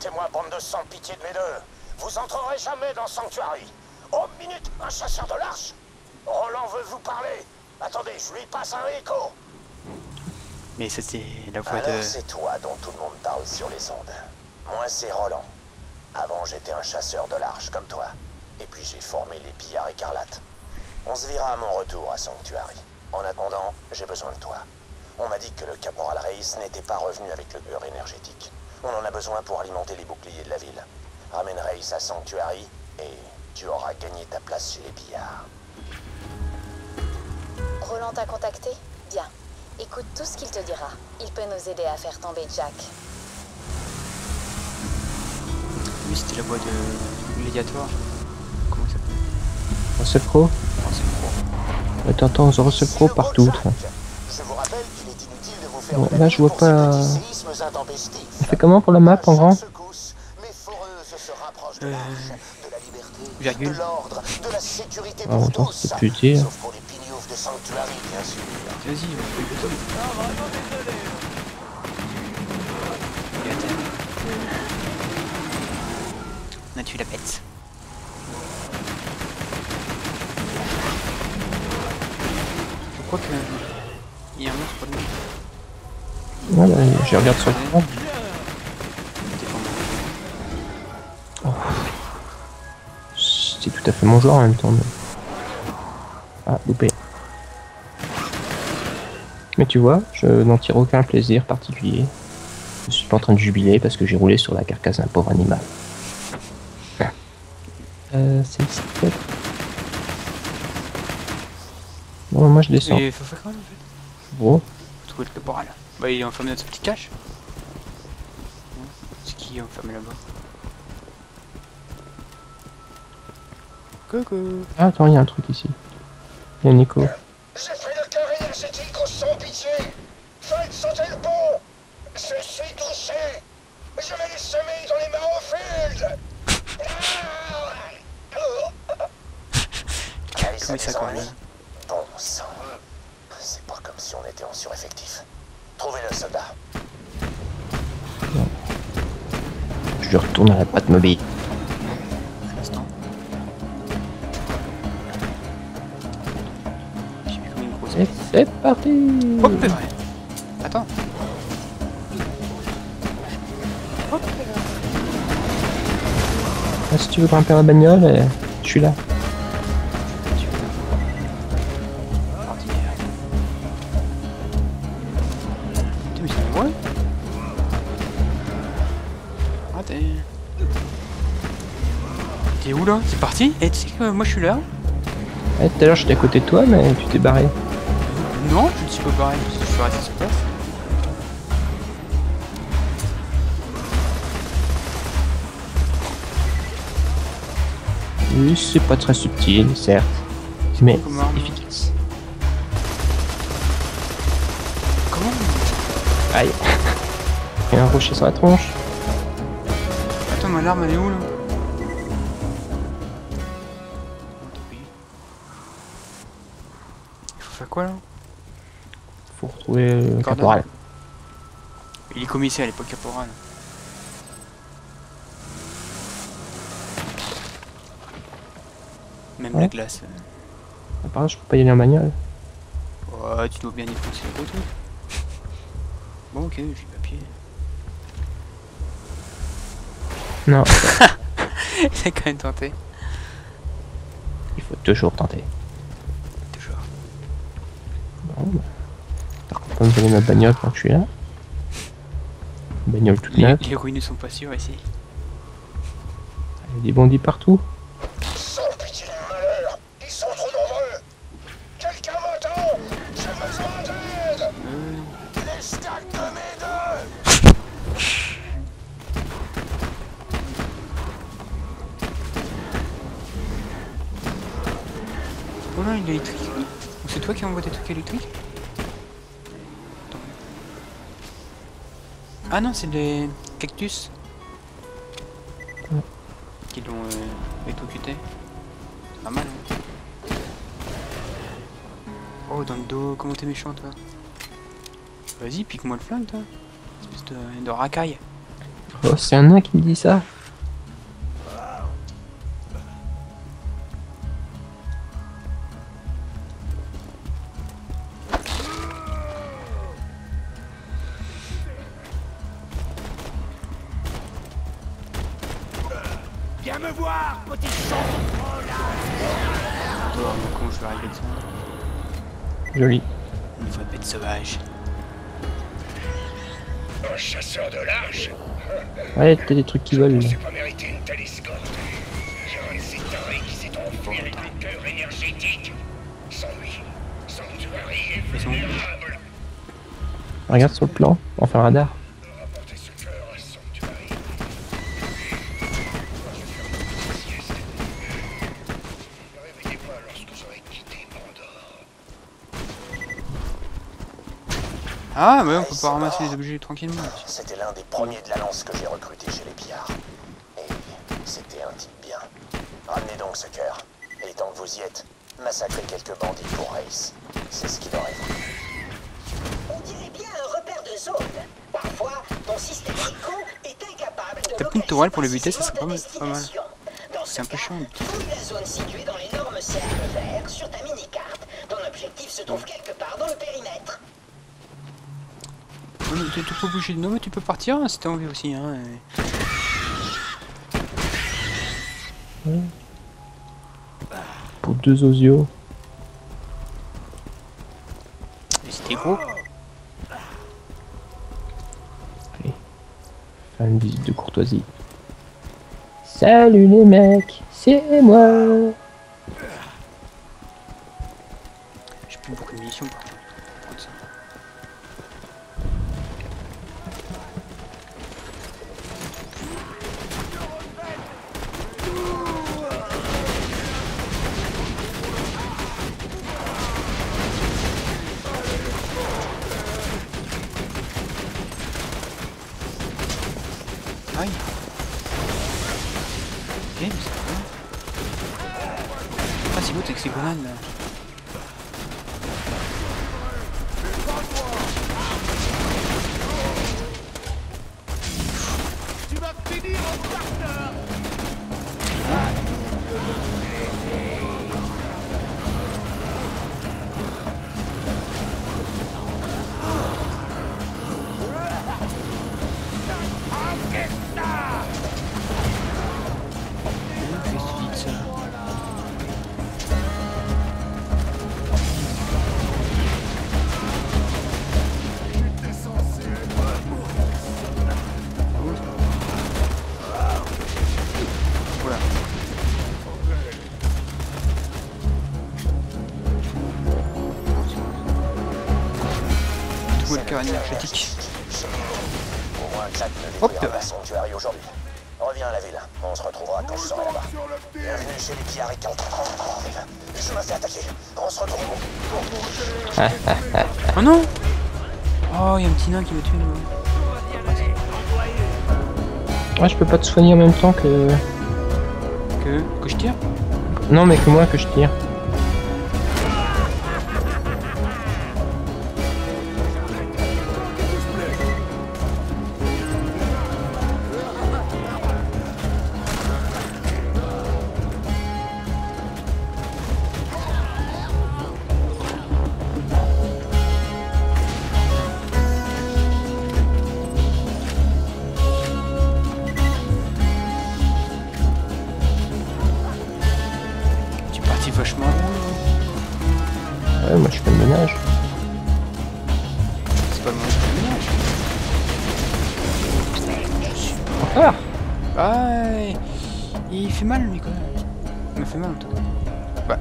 Écoutez-moi, bande de sans pitié de mes deux. Vous entrerez jamais dans Sanctuary. Oh, minute, un chasseur de l'arche. Roland veut vous parler. Attendez, je lui passe un écho. Mais c'était la voix de... c'est toi dont tout le monde parle sur les ondes. Moi, c'est Roland. Avant, j'étais un chasseur de l'arche, comme toi. Et puis, j'ai formé les Pillards écarlates. On se verra à mon retour à Sanctuary. En attendant, j'ai besoin de toi. On m'a dit que le caporal Reis n'était pas revenu avec le beurre énergétique. On en a besoin pour alimenter les boucliers de la ville. Ramène Reis à Sanctuary et tu auras gagné ta place chez les pillards. Roland t'a contacté? Bien. Écoute tout ce qu'il te dira. Il peut nous aider à faire tomber Jack. Oui, c'était la voix de l'obligatoire. Comment ça s'appelle? Rosepro. T'entends Rosepro partout. Je vous rappelle qu'il est inutile de vous faire bon, là je vois pas... On fait comment pour la map en grand? Virgule. Ah, autant c'est plus utile. Vas-y, on a tué la bête. Je crois que... Il y a un monstre pour nous. Voilà, je regarde sur le front. Oh. C'était tout à fait mon genre en même temps. Mais... Ah, loupé. Mais tu vois, je n'en tire aucun plaisir particulier. Je suis pas en train de jubiler parce que j'ai roulé sur la carcasse d'un pauvre animal. C'est ici peut-être. Bon, moi je descends. Mais faut faire quoi en fait? Bon. Faut trouver le caporal. Bah il est enfermé dans sa petite cache. C'est qui est enfermé là-bas? Coucou. Ah, attends, il y a un truc ici. Il y a Nico. J'ai fait le carré énergétique au sans pitié. Faites sauter le pont. Je suis touché. Je vais les semer dans les marrons fields. Comment il s'accorde? Bon sang. C'est pas comme si on était en sureffectif. Trouvez le soldat. Je lui retourne à la patte mobile. Un instant. C'est parti. Hop, c'est vrai. Attends. Hop. Ah, si tu veux grimper la bagnole, je suis là. T'es où là? C'est parti? Et tu sais que moi je suis là. Ouais, tout à l'heure j'étais à côté de toi mais tu t'es barré. Non, je ne suis pas barré, je suis resté sur place. Oui, c'est pas très subtil, certes. Mais c'est efficace. Comment? Aïe. Il y a un rocher sur la tronche. Attends, ma larme elle est où là? Quoi là? Faut retrouver le caporal. Il est commissaire, il est pas caporal. Même ouais. La glace. Par contre, je peux pas y aller en bagnole. Ouais, tu dois bien y penser le truc. Bon, ok, j'ai le papier. Non. J'ai quand même tenté. Il faut toujours tenter. Par contre, comme j'avais ma bagnole quand je suis là. Bagnole toute neuve. Les ruines ne sont pas sûres ici. Il y a des bandits partout. Sans pitié de malheur, ils sont trop nombreux. Quelqu'un m'attend, j'ai besoin d'aide. Les stacks de mes deux. Oh là, il est électrique. C'est toi qui envoie des trucs électriques? Ah non, c'est des cactus qui l'ont électrocuté. C'est pas mal. Hein. Oh, dans le dos, comment t'es méchant toi? Vas-y, pique-moi le flingue toi. Espèce de racaille. Oh, c'est un nain qui me dit ça. Joli. Une vraie bête sauvage. Un chasseur de large. Ouais, t'as des trucs qui volent. Je n'ai pas mérité une telle escorte. J'ai un de ces tarés qui s'est enfui avec le cœur énergétique. Sans lui, Sanctuary est vulnérable. Regarde sur le plan, enfin radar. Rapportez ce cœur à Sanctuary. Moi, je vais faire une petite sieste. Ne réveillez pas lorsque j'aurai quitté Pandore. Ah, mais on peut pas ramasser les objets tranquillement. C'était l'un des premiers de la lance que j'ai recruté chez les pillards. Et c'était un type bien. Ramenez donc ce cœur. Et tant que vous y êtes, massacrez quelques bandits pour Reis. C'est ce qu'il aurait voulu. On dirait bien un repère de zone. Parfois, ton système Nico est incapable de. T'as une tourelle pour le buter, ça serait pas mal. C'est un peu chiant. Fouille la zone située dans l'énorme cercle vert sur ta mini-carte. Ton objectif se trouve quelque part dans le périmètre. T'es tout obligé de nous, tu peux partir hein, si t'as envie aussi. Hein, et... Pour deux osios. Et c'était gros. Allez, faire une visite de courtoisie. Salut les mecs, c'est moi. J'ai plus beaucoup de munitions par contre. Énergétique. Hop là. Reviens à la ville. On se retrouvera quand je serai là-bas. Bienvenue chez les pillards écarlates. Je me fais attaquer. On se retrouve. Oh non. Oh, il y a un petit nain qui me tue. Ouais, je peux pas te soigner en même temps que. Que je tire. Non, mais que moi que je tire.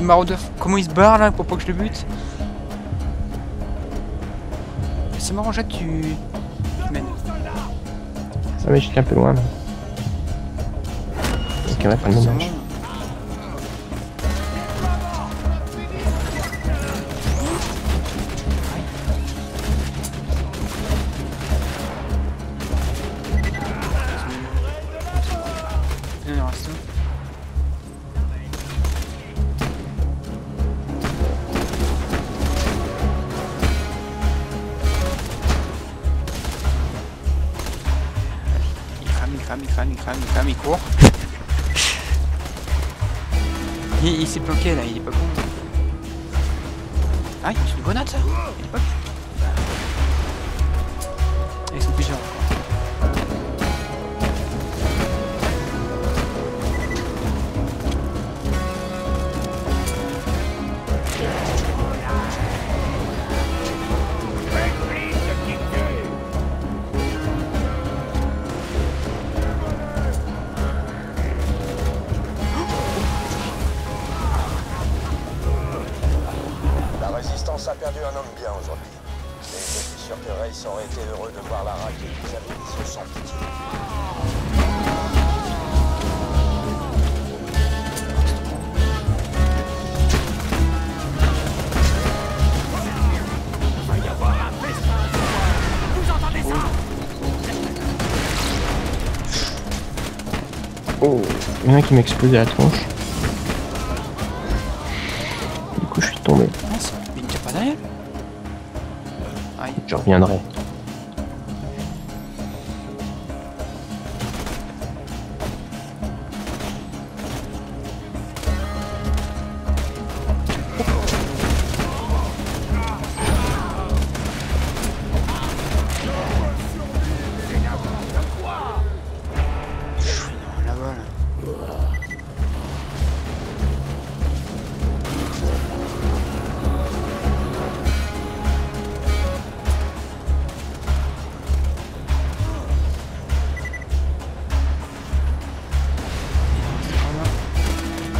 Maraudeur, comment il se barre là pour pas que je le bute. C'est marrant, Jack, tu mènes. Ah mais je suis un peu loin. Ok, on va prendre le dommage. crame, il crame, il crame, il crame, il crame, il court. Il s'est bloqué là, il est pas con. Ah, c'est une grenade ça. Il est pas con. Ah, ils sont plusieurs encore. A perdu un homme bien aujourd'hui. Mais je suis sûr que Reis aurait été heureux de voir la rage des amis qui se sont pitié. Il va y avoir un festin. Vous entendez ça? Oh, il y en a qui m'a explosé la tronche. Du coup, je suis tombé. Je reviendrai.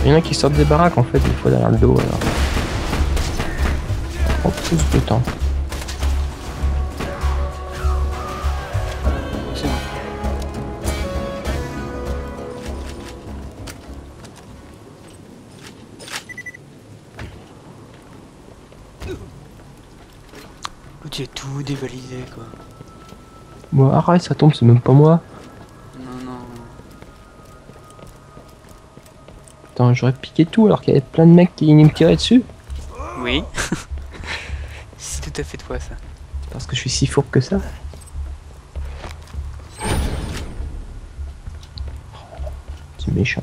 Il y en a qui sortent des baraques en fait, il faut derrière le dos alors. On pousse le temps. C'est bon. Oh, tu es tout dévalisé quoi. Bon, arrête, ça tombe, c'est même pas moi. Attends, j'aurais piqué tout alors qu'il y avait plein de mecs qui me tiraient dessus. Oui. C'est tout à fait toi ça. Parce que je suis si fourbe que ça. C'est méchant.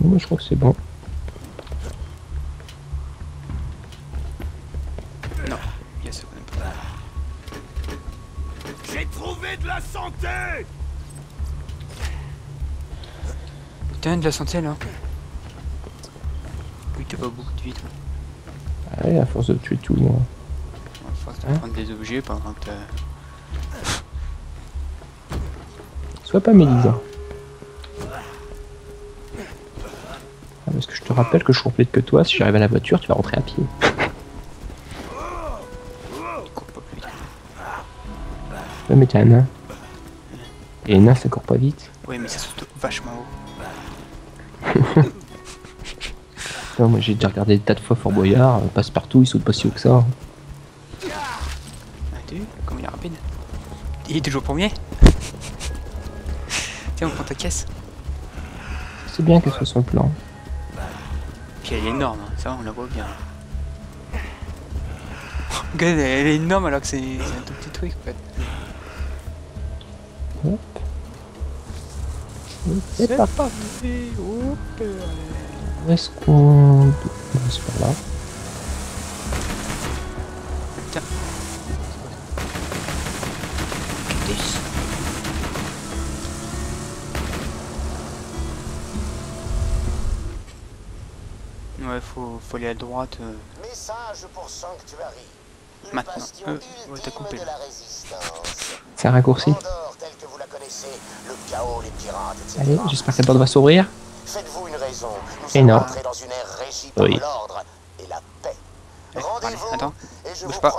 Moi je crois que c'est bon. Putain, de la santé là. Lui t'es pas beaucoup de vie toi. Ah ouais, à force de tuer tout moi. À force de prendre des objets pendant que t'as... Sois pas médisant. Ah, parce que je te rappelle que je suis plus vite que toi, si j'arrive à la voiture, tu vas rentrer à pied. Ouais mais t'es un nain. Et les nains ça court pas vite. Ouais mais ça saute vachement haut. Non, moi j'ai déjà regardé des tas de fois Fort Boyard, passe partout, il saute pas si haut que ça. T'as vu comme il est rapide. Il est toujours premier. Tiens, on prend ta caisse. C'est bien qu'elle soit sur le plan. Puis elle est énorme, ça on la voit bien. Regarde, elle est énorme alors que c'est un tout petit truc en fait. Hop. C'est pas parti. Où est-ce qu'on passe par là? Tiens. Ouais, faut aller à droite. Message pour Sanctuary. Maintenant. Ouais, t'as coupé là. C'est un raccourci. Allez, j'espère que la porte va s'ouvrir. Et non. Oui. Allez, attends. Bouge pas.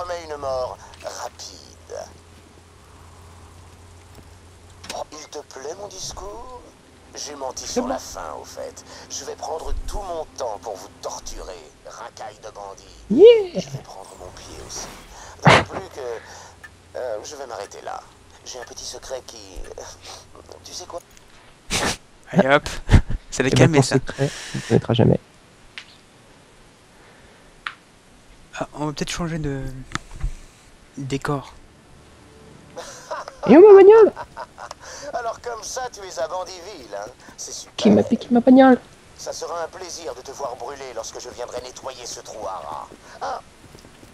Il te plaît mon discours? J'ai menti sur la fin, au fait. Je vais prendre tout mon temps pour vous torturer, racaille de bandits. Yeah. Je vais prendre mon pied aussi. D'autant plus que... je vais m'arrêter là. J'ai un petit secret qui... Tu sais quoi? Allez hop. Ça va calmer ça. Secret, on ne connaîtra jamais. Ah, on va peut-être changer de décor. Et où ma bagnole? Alors comme ça, tu es un bandit vil, hein? C'est super. Qui m'a piqué ma bagnole? Ça sera un plaisir de te voir brûler lorsque je viendrai nettoyer ce trou à rats. Ah,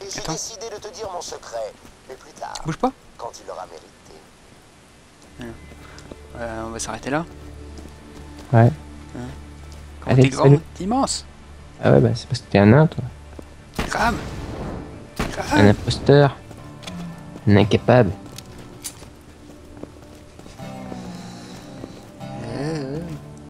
et j'ai décidé de te dire mon secret, mais plus tard. Bouge pas. Quand tu l'auras mérité. On va s'arrêter là. Ouais. Quand t'es grand, t'es immense. Ah ouais, bah c'est parce que t'es un nain, toi. Grave. Un imposteur. Un incapable.